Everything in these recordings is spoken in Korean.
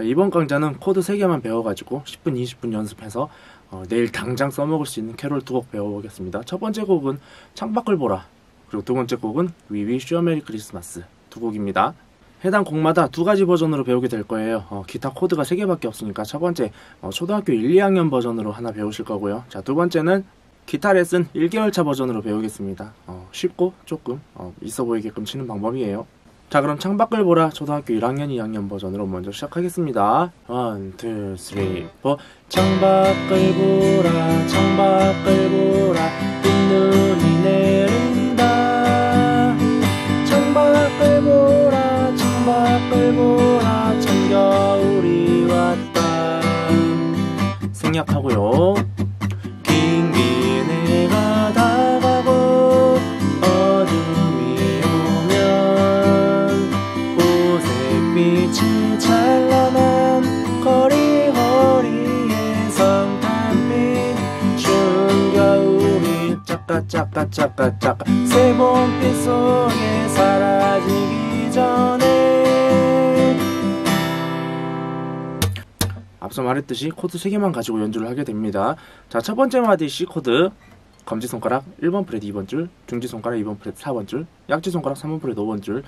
자, 이번 강좌는 코드 3개만 배워가지고 10분, 20분 연습해서 내일 당장 써먹을 수 있는 캐롤 2곡 배워보겠습니다. 첫 번째 곡은 창밖을 보라, 그리고 두 번째 곡은 We Wish You a Merry Christmas, 두 곡입니다. 해당 곡마다 두 가지 버전으로 배우게 될 거예요. 기타 코드가 3개밖에 없으니까 첫 번째 초등학교 1, 2학년 버전으로 하나 배우실 거고요. 자, 두 번째는 기타 레슨 1개월차 버전으로 배우겠습니다. 쉽고 조금 있어 보이게끔 치는 방법이에요. 자, 그럼 창밖을 보라 초등학교 1학년 2학년 버전으로 먼저 시작하겠습니다. 1, 2, 3, 4 창밖을 보라 창밖을 보라 흰눈이 내린다 창밖을 보라 창밖을 보라 정겨울이 왔다 생략하고요. 짜까짜까짜까 새 봄빛 속에 사라지기 전에 앞서 말했듯이 코드 3개만 가지고 연주를 하게 됩니다. 자, 첫 번째 마디 C 코드 검지손가락 1번 프렛 2번 줄 중지손가락 2번 프렛 4번 줄 약지손가락 3번 프렛 5번 줄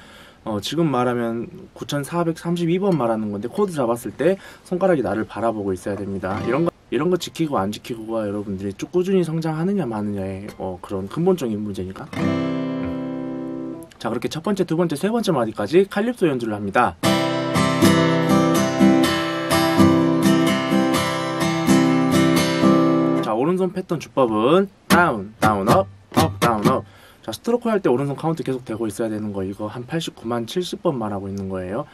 지금 말하면 9432번 말하는 건데 코드 잡았을 때 손가락이 나를 바라보고 있어야 됩니다. 이런 거 지키고 안 지키고가 여러분들이 쭉 꾸준히 성장하느냐 마느냐의 그런 근본적인 문제니까. 자, 그렇게 첫 번째, 두 번째, 세 번째 마디까지 칼립소 연주를 합니다. 자, 오른손 패턴 주법은 다운, 다운, 업, 업, 다운, 업. 자, 스트로크 할 때 오른손 카운트 계속 되고 있어야 되는 거 이거 한 89만 70번 말하고 있는 거예요.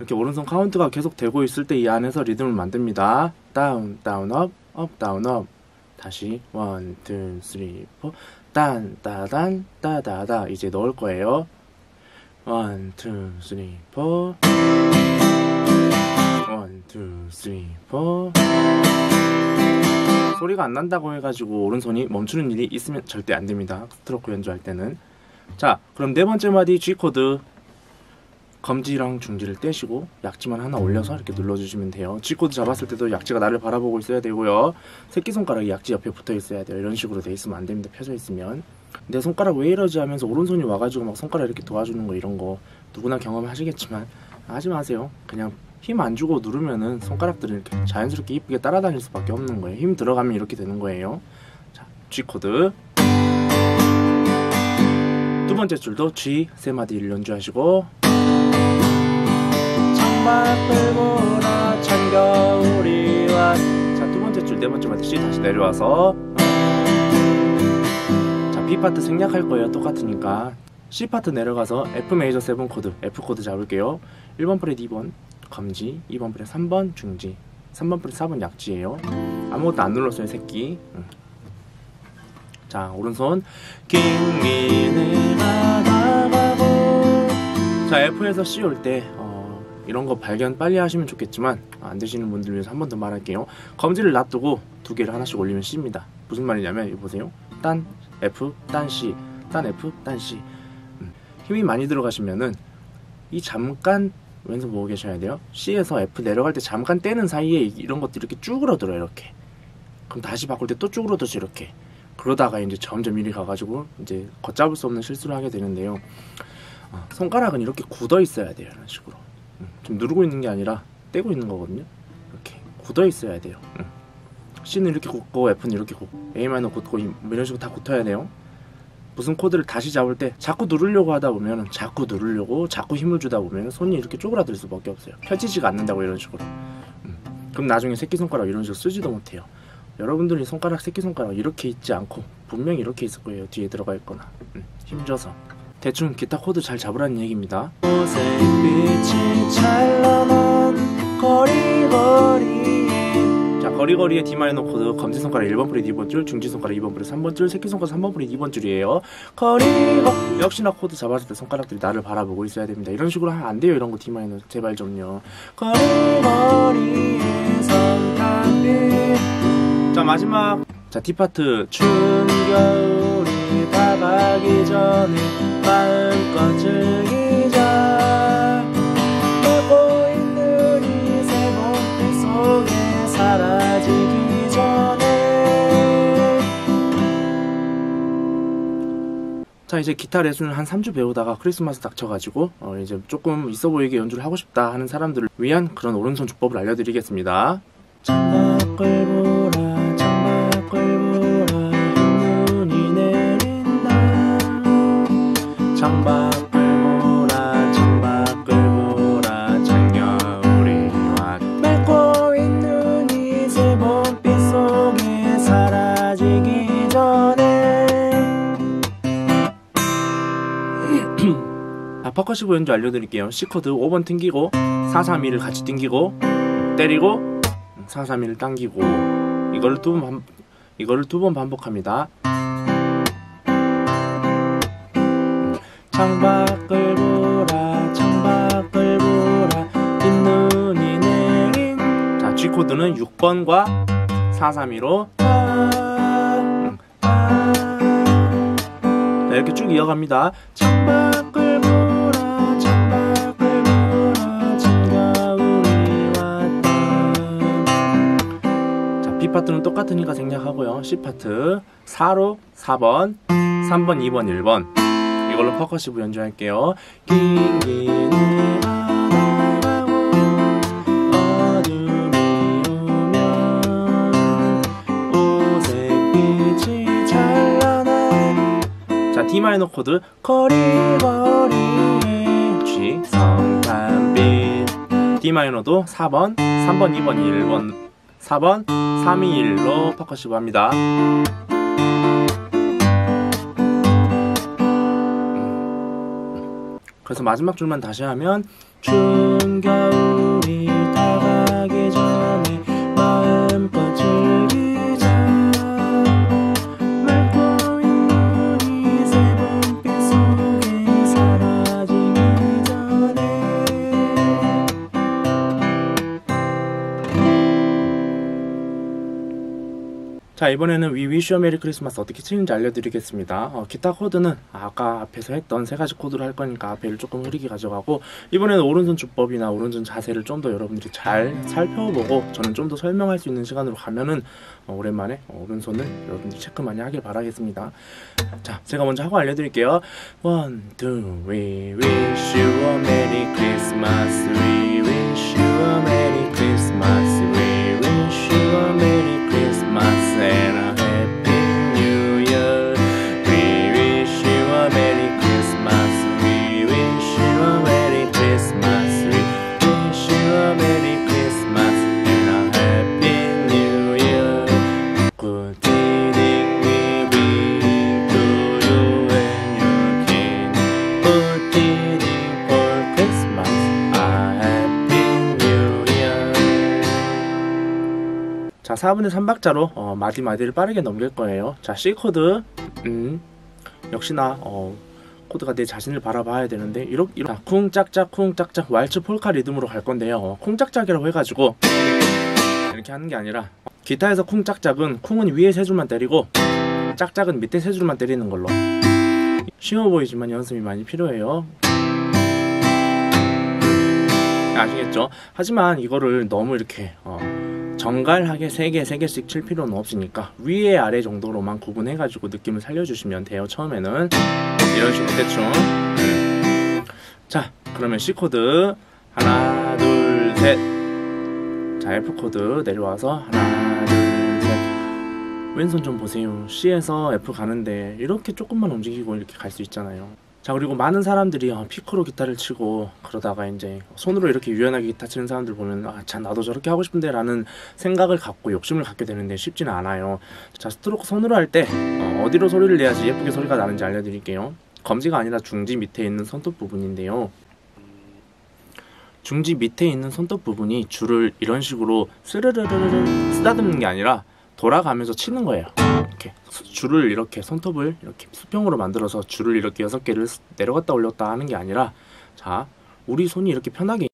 이렇게 오른손 카운트가 계속 되고 있을 때 이 안에서 리듬을 만듭니다. 다운, 다운, 업, 업, 다운, 업. 다시 1, 2, 3, 4 단, 따단, 따다다 이제 넣을 거예요. 1, 2, 3, 4 1, 2, 3, 4 소리가 안 난다고 해가지고 오른손이 멈추는 일이 있으면 절대 안 됩니다. 스트로크 연주할 때는. 자, 그럼 네 번째 마디 G 코드 검지랑 중지를 떼시고 약지만 하나 올려서 이렇게 눌러주시면 돼요. G코드 잡았을 때도 약지가 나를 바라보고 있어야 되고요. 새끼손가락이 약지 옆에 붙어 있어야 돼요. 이런 식으로 돼 있으면 안 됩니다. 펴져 있으면 내 손가락 왜 이러지 하면서 오른손이 와가지고 막 손가락 이렇게 도와주는 거 이런 거 누구나 경험하시겠지만 하지 마세요. 그냥 힘 안 주고 누르면은 손가락들이 이렇게 자연스럽게 이쁘게 따라다닐 수밖에 없는 거예요. 힘 들어가면 이렇게 되는 거예요. 자, G코드 두 번째 줄도 G 세 마디를 연주하시고 창밖을 보라 찬겨울이 왔다. 자, 두 번째 줄 네 번째 마디 C 다시 내려와서 자, B 파트 생략할 거예요. 똑같으니까 C 파트 내려가서 F 메이저 7 코드 F 코드 잡을게요. 1번 프렛 2번 검지 2번 프렛 3번 중지 3번 프렛 4번 약지예요. 아무것도 안 눌렀어요 새끼. 자, 오른손 자, F에서 C 올 때 이런 거 발견 빨리 하시면 좋겠지만 안 되시는 분들 위해서 한 번 더 말할게요. 검지를 놔두고 두 개를 하나씩 올리면 C입니다. 무슨 말이냐면 이거 보세요. 딴 F, 딴 C, 딴 F, 딴 C. 힘이 많이 들어가시면은 이 잠깐 왼손 모으고 계셔야 돼요. C에서 F 내려갈 때 잠깐 떼는 사이에 이런 것들이 이렇게 쭈그러들어요. 이렇게. 그럼 다시 바꿀 때 또 쭈그러들죠. 이렇게. 그러다가 이제 점점 이리 가가지고 이제 걷잡을 수 없는 실수를 하게 되는데요. 손가락은 이렇게 굳어 있어야 돼요. 이런 식으로. 지금 누르고 있는 게 아니라 떼고 있는 거거든요. 이렇게 굳어 있어야 돼요. C는 이렇게 굳고 F는 이렇게 굳고 A마이너 굳고 이런 식으로 다 굳어야 돼요. 무슨 코드를 다시 잡을 때 자꾸 누르려고 하다 보면 자꾸 누르려고 자꾸 힘을 주다 보면 손이 이렇게 쪼그라들 수밖에 없어요. 펴지지가 않는다고 이런 식으로. 그럼 나중에 새끼손가락 이런 식으로 쓰지도 못해요. 여러분들이 손가락 새끼손가락 이렇게 있지 않고 분명히 이렇게 있을 거예요. 뒤에 들어가 있거나 힘줘서 대충 기타 코드 잘 잡으라는 얘기입니다. 자, 거리거리의 D마이너 코드 검지손가락 1번 프렛 2번 줄 중지손가락 2번 프렛 3번 줄 새끼손가락 3번 프렛 2번 줄이에요. 거리거리 역시나 코드 잡았을 때 손가락들이 나를 바라보고 있어야 됩니다. 이런 식으로 하면 안 돼요. 이런 거 D마이너 제발 좀요. 자, 마지막 자 D파트 추운 겨울이 다가기 전에 마음껏 즐기자. 자, 이제 기타 레슨을 한 3주 배우다가 크리스마스 닥쳐가지고 이제 조금 있어 보이게 연주를 하고 싶다 하는 사람들을 위한 그런 오른손 주법을 알려드리겠습니다. 창밖을 보라, 창밖을 보라, 눈이 내린다. 창밖을 보라, 창밖을 보라, 장여울이 왔다. 맑고 있는 눈이 새봄빛 속에 사라지기 전에. 퍼커시브 연주 알려드릴게요. C코드 5번 튕기고 4-3-2를 같이 튕기고 때리고 4-3-2를 당기고 이거를 두 번 반복합니다. 창밖을 보라, 창밖을 보라, 흰눈이 내린. 자, G코드는 6번과 4-3-2로 자, 이렇게 쭉 이어갑니다. 창밖을 B파트는 똑같으니까 생략하고요. C파트 4로 4번, 3번, 2번, 1번 이걸로 퍼커시브 연주할게요. 자, D 마이너 코드 거리거리에 G 성탄빛. D 마이너도 4번, 3번, 2번, 1번 4번, 3-2-1로 퍼커시브 합니다. 그래서 마지막 줄만 다시 하면 추운 겨울이 다가기 전에 마음껏 즐기자. 맑고 있는 눈이 새봄빛 속에 사라지기 전에. 자, 이번에는 We Wish You a Merry Christmas 어떻게 치는지 알려드리겠습니다. 기타 코드는 아까 앞에서 했던 세 가지 코드로 할 거니까 앞에를 조금 흐리게 가져가고, 이번에는 오른손 주법이나 오른손 자세를 좀 더 여러분들이 잘 살펴보고 저는 좀 더 설명할 수 있는 시간으로 가면은 오랜만에 오른손을 여러분들이 체크 많이 하길 바라겠습니다. 자, 제가 먼저 하고 알려드릴게요. One, two, we wish you a Merry Christmas. We wish you a Merry Christmas. We wish you a Merry Christmas. And a happy new year. We wish you a Merry Christmas. We wish you a Merry Christmas. We wish you a Merry Christmas and a happy new year. Good evening we wish to you and your kin. Good evening for Christmas, a happy new year. 자, 4분의 3박자로 마디마디를 빠르게 넘길 거예요. 자, C코드 역시나 코드가 내 자신을 바라봐야 되는데 이렇게 쿵짝짝 쿵짝짝 왈츠 폴카 리듬으로 갈 건데요. 쿵짝짝이라고 해가지고 이렇게 하는 게 아니라 기타에서 쿵짝짝은 쿵은 위에 세 줄만 때리고 짝짝은 밑에 세 줄만 때리는 걸로. 쉬워 보이지만 연습이 많이 필요해요. 아시겠죠? 하지만 이거를 너무 이렇게 정갈하게 3개, 3개씩 칠 필요는 없으니까 위에 아래 정도로만 구분해가지고 느낌을 살려주시면 돼요. 처음에는 이런 식으로 대충. 자, 그러면 C코드 하나, 둘, 셋. 자, F코드 내려와서 하나, 둘, 셋. 왼손 좀 보세요. C에서 F 가는데 이렇게 조금만 움직이고 이렇게 갈 수 있잖아요. 자, 그리고 많은 사람들이 피크로 기타를 치고 그러다가 이제 손으로 이렇게 유연하게 기타 치는 사람들 보면 아, 참 나도 저렇게 하고 싶은데 라는 생각을 갖고 욕심을 갖게 되는데 쉽지는 않아요. 자, 스트로크 손으로 할 때 어디로 소리를 내야지 예쁘게 소리가 나는지 알려드릴게요. 검지가 아니라 중지 밑에 있는 손톱 부분인데요. 중지 밑에 있는 손톱 부분이 줄을 이런 식으로 스르르르르 쓰다듬는 게 아니라 돌아가면서 치는 거예요. 이렇게 줄을 이렇게 손톱을 이렇게 수평으로 만들어서 줄을 이렇게 6개를 내려갔다 올렸다 하는 게 아니라, 자, 우리 손이 이렇게 편하게